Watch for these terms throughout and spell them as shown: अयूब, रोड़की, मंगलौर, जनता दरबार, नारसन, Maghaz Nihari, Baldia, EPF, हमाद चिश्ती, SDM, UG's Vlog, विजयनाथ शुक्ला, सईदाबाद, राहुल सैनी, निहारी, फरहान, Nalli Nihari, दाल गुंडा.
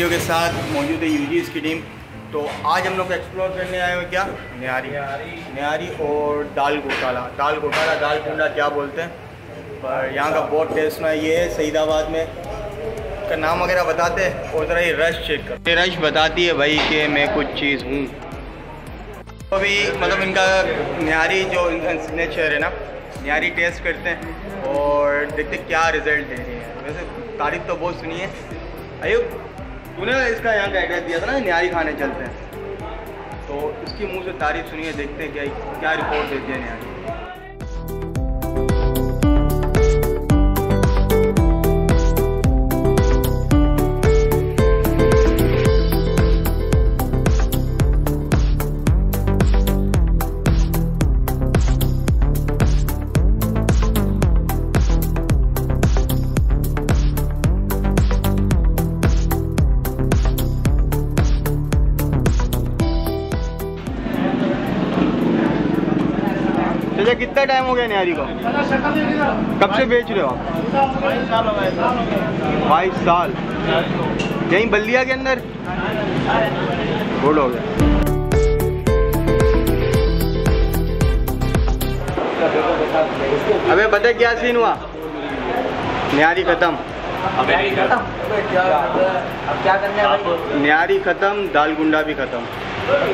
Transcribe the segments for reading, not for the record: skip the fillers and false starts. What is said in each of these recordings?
Video के साथ मौजूद है यूजीज की टीम। तो आज हम लोग एक्सप्लोर करने आए हैं क्या निहारी और दाल घोटाला दाल कुंडा क्या बोलते हैं, पर यहाँ का बहुत टेस्ट है। ये सईदाबाद में का नाम वगैरह बताते हैं और ज़रा ये रश चेक करते, रश बताती है भाई कि मैं कुछ चीज़ हूँ। अभी मतलब इनका निहारी जो सिग्नेचर है ना, निहारी टेस्ट करते हैं और देखते हैं क्या रिज़ल्ट दे रही है। वैसे तारीफ तो बहुत सुनी है। अयुब, तूने इसका यहाँ का एड्रेस दिया था ना, निहारी खाने चलते हैं, तो इसकी मुँह से तारीफ सुनी है। देखते हैं क्या रिपोर्ट देती है निहारी। कितना टाइम हो गया निहारी को? कब से बेच रहे हो आप? 22 साल। यहीं बल्दिया के अंदर गुड हो गया। अबे पता क्या सीन हुआ? निहारी खत्म। अब क्या करना है? निहारी खत्म, दाल गुंडा भी खत्म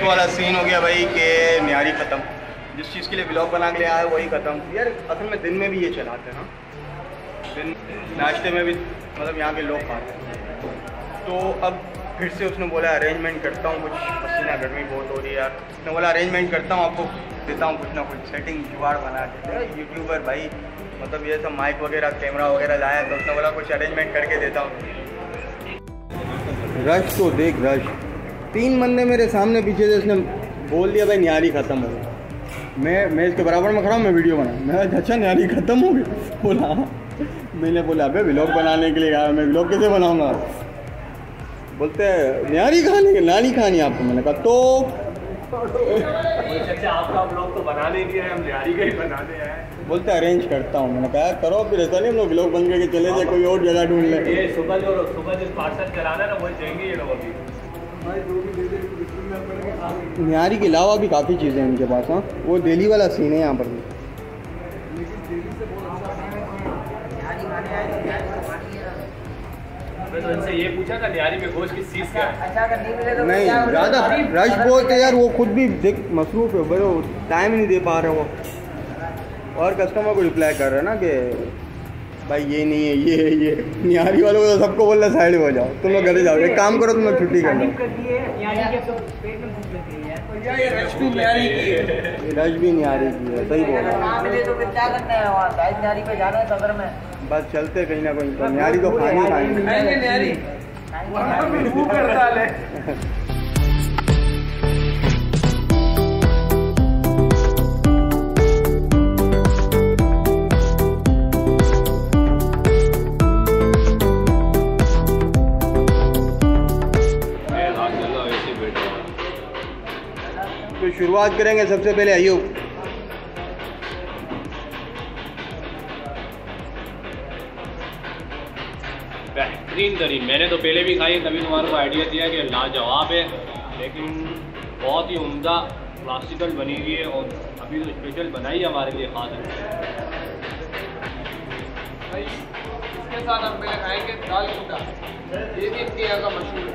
वाला सीन हो गया भाई कि निहारी खत्म। जिस चीज़ के लिए ब्लॉग बना के आया है वही खत्म। यार असल में दिन में भी ये चलाते हैं ना, दिन नाश्ते में भी मतलब यहाँ के लोग खाते हैं। तो अब फिर से उसने बोला अरेंजमेंट करता हूँ कुछ, पसीना गर्मी बहुत हो रही है। उसने बोला अरेंजमेंट करता हूँ, आपको देता हूँ कुछ ना कुछ सेटिंग जुगाड़ बना के। यूट्यूबर भाई मतलब ये सब माइक वगैरह कैमरा वगैरह लाया, तो उसने बोला कुछ अरेंजमेंट करके देता हूँ। रश तो देख, रश 3 बंदे मेरे सामने पीछे से। उसने बोल दिया भाई निहारी ख़त्म हो गई। मैं इसके बराबर में खड़ा हूँ, मैं वीडियो बना। मैं अच्छा निहारी ख़त्म हो गई बोला। मैंने बोला अबे व्लॉग बनाने के लिए यार, मैं व्लॉग कैसे बनाऊँगा? बोलते हैं निहारी खानी है, नानी खानी आपको। मैंने कहा तो आपका व्लॉग तो बनाने के लिए हम निहारी का ही बनाने आए। बोलते अरेंज करता हूँ। मैंने कहा करो फिर, ऐसा नहीं हम लोग व्लॉग बन करके चले जाए, कोई और जगह ढूंढ लें। ये सुबह जो पार्सल चलाना है ना वो देंगे ये लोग। अभी निहारी के अलावा भी काफ़ी चीज़ें हैं उनके पास। हाँ वो दिल्ली वाला सीन है यहाँ पर भी। तो इनसे ये पूछा था निहारी में गोश्त किस चीज़ का? नहीं ज़्यादा रश बहुत है यार, वो खुद भी देख मसरूफ़ है भाई, वो टाइम नहीं दे पा रहे वो। और कस्टमर को रिप्लाई कर रहे हैं ना कि भाई ये नहीं है ये है ये। निहारी वालों को सबको बोल रहा साइड हो जाओ, तुम लोग घर जाओ, एक काम करो तुम लोग छुट्टी कर लो। रश भी निहारी की है, सही बोल रहा है। बस चलते कहीं ना कहीं, तो निहारी तो खानी। तो शुरुआत करेंगे सबसे पहले अयूब। बेहतरीन करी, मैंने तो पहले भी खाई, तभी तुम्हारे को आइडिया दिया कि लाजवाब है। लेकिन बहुत ही उम्दा क्लासिकल बनी हुई है और अभी तो स्पेशल बनाई है हमारे लिए खास। इसके साथ हम पहले खाएंगे दाल गुंडा, ये भी इनके यहाँ का मशहूर है।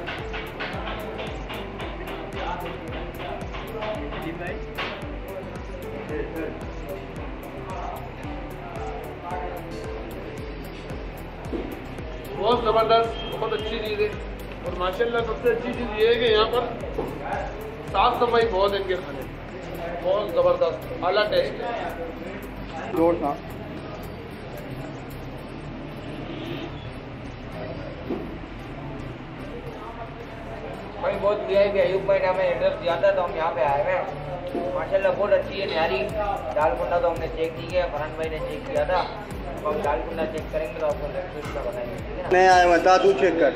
बहुत ज़बरदस्त, बहुत अच्छी चीज़ है। और माशाल्लाह सबसे अच्छी चीज़ ये है कि यहाँ पर साफ सफाई बहुत है इनके खाने, बहुत ज़बरदस्त आला टेस्ट है। रोड था भाई बहुत लिया है कि अयूब भाई ने हमें एड्रेस दिया था, तो हम यहाँ पे आए हैं। माशाल्लाह बहुत अच्छी है निहारी दाल कुंडा, तो हमने चेक की है, फरहान भाई ने चेक किया था। हम दाल कुंडा चेक करेंगे तो आपको रेसिपी बताएंगे, ठीक है ना? नहीं आए बता तू चेक कर।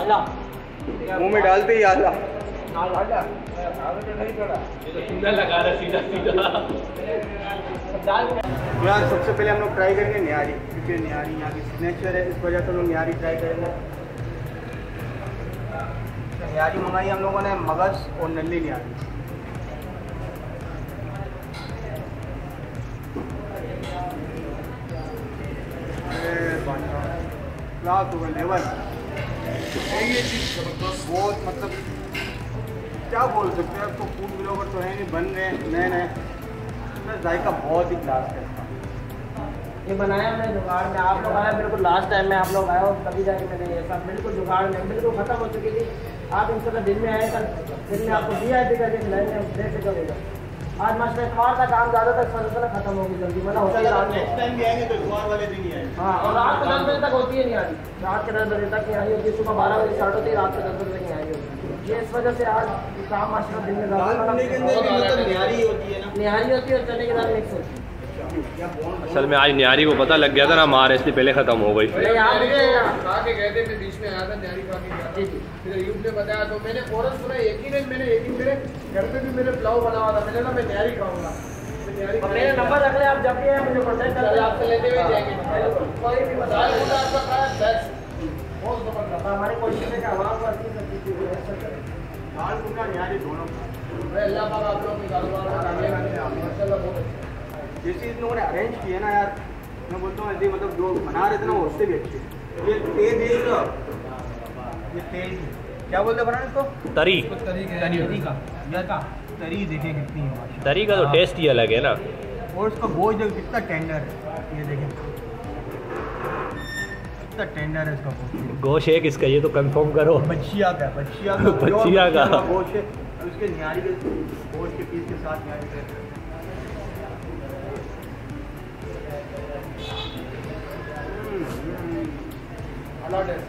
आला मुँह में डालते ही आला। यहाँ सबसे पहले हम लोग ट्राई करेंगे निहारी, क्योंकि निहारी यहाँ की सिग्नेचर है, इस वजह से हम लोग निहारी ट्राई करेंगे। निहारी मंगाई हम लोगों ने मगज और नल्ली निहारी। ये चीज़ बहुत मतलब क्या बोल सकते हैं आपको, फूड ब्लॉगर तो है नहीं, बन रहे हैं नए नए, इसमें जायका बहुत ही क्लास है। ये बनाया मैंने जुगाड़ में, आप लोग आया, बिल्कुल लास्ट टाइम में आप लोग आया और तभी जाके मैंने ये सब बिल्कुल जुगाड़ में बिल्कुल खत्म हो चुकी थी। आप इन सब दिन में आए, कल दिन में आपको दिया है करके खिलाएंगे करेगा। आज मास्टर इतवार का काम ज़्यादा तक सर खत्म होगी जल्दी, मतलब होता है रात नेक्स्ट टाइम भी आएंगे तो इतवार वाले दिन ही आएंगे। हाँ, और रात के 10 बजे तक होती है निहारी, रात के 10 बजे तक निहारी होती है, सुबह 12 बजे स्टार्ट होती है, रात के 10 बजे तक निहारी होती है। ये इस वजह से आज काम मास्टर दिन में निहारी होती है ना, निहारी होती है और चने के दाल मिक्स होती है। असल में आज निहारी को पता लग गया था ना हमारे, इसलिए पहले खत्म हो गई। बीच में आया था निहारी खा के, फिर यूट्यूब ने बताया तो मैंने फौरन सुना, एक ही दिन मैंने एक ही मेरे घर पे भी मेरे पुलाव बना हुआ था, मैंने ना मैं तैयारी खाऊंगा। मेरा नंबर रख ले आप, जब भी मुझे कॉन्टैक्ट कर लेना, आपसे लेते हुए जाएंगे। कोई भी बता दूंगा आपका खाना बेस्ट, बहुत जबरदस्त। हमारे कोशिश में आवाज आती है कि ऐसा करें दाल पूरा निहारी दोनों। अल्लाह पाक आप लोगों की कारोबार में कामयाब करे, माशाल्लाह बहुत अच्छा। जिस चीज़ इन लोगों ने अरेंज किया ना यार, मैं बोलता हूँ ऐसे मतलब जो बना रहे थे ना, उससे भी अच्छे। ये तेल देखो, ये तेल क्या बोलते हैं बनाने को, तरी तरी देखे कितनी है, तरी का तो टेस्ट ही अलग है ना, और उसका गोश्त देखो कितना टेंडर है, ये देखें कितना टेंडर है इसका गोश्त। एक इसका ये तो कंफर्म करो बच्चिया का, बच्चिया का बच्चिया का गोश्त है, उसके निहारी के गोश्त के पीस के साथ निहारी देते हैं। लाजवाब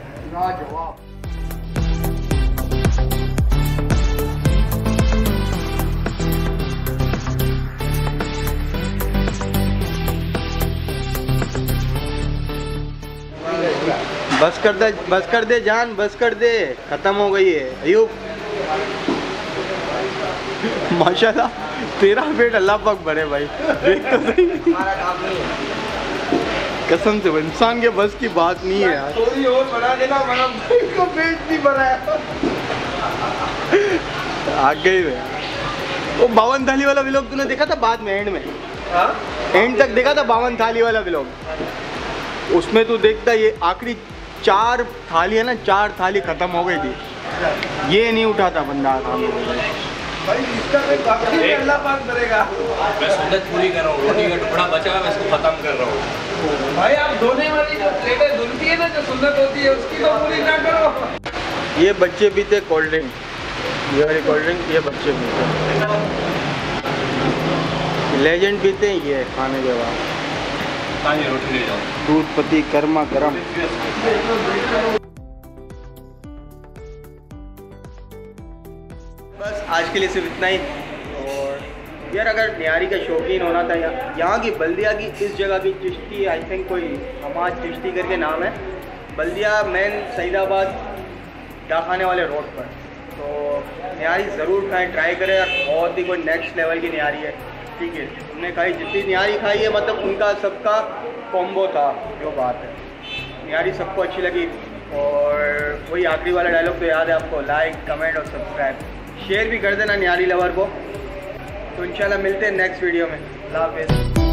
बस कर दे, बस कर दे जान, बस कर दे, खत्म हो गई है अयूब। माशाल्लाह तेरा पेट अल्लाह पाक भरे भाई, देख तो सही। कसम से इंसान के बस की बात नहीं है यार, थोड़ी और बना देना मेरा पेट नहीं भरा है। आ गई वो 52 थाली वाला व्लॉग तूने देखा था बाद में, एंड में हाँ एंड तक देखा था 52 थाली वाला व्लॉग, उसमें तो देखता ये आखिरी 4 थाली है ना, 4 थाली खत्म हो गई थी, ये नहीं उठाता बंदा काम भाई, इसका अल्लाह पाक करेगा। मैं सुन्नत पूरी कर रहा हूँ, रोटी का टुकड़ा बचा है मैं इसको खत्म कर रहा हूँ भाई। आप धोने वाली जो प्लेटें धुलती है ना, जो सुन्नत होती है उसकी तो पूरी ना करो। ये बच्चे पीते कोल्ड ड्रिंक, ये वाली कोल्ड ड्रिंक ये बच्चे पीते, लेजेंड पीते हैं ये खाने के बाद। रोटी दूध पति गर्मा गर्म। बस आज के लिए सिर्फ इतना ही। और यार अगर निहारी का शौकीन होना था, यहाँ की बल्दिया की इस जगह की चिश्ती, आई थिंक कोई हमाद चिश्ती करके नाम है, बल्दिया मेन सईदाबाद डाखाने वाले रोड पर, तो निहारी ज़रूर खाएँ, ट्राई करें, बहुत ही कोई नेक्स्ट लेवल की निहारी है। ठीक है, हमने खाई जितनी निहारी खाई है, मतलब उनका सबका कॉम्बो था, जो बात है निहारी सबको अच्छी लगी। और वही आखिरी वाला डायलॉग तो याद है आपको, लाइक कमेंट और सब्सक्राइब शेयर भी कर देना निहारी लवर को। तो इंशाल्लाह मिलते हैं नेक्स्ट वीडियो में, अल्लाह हाफिज़।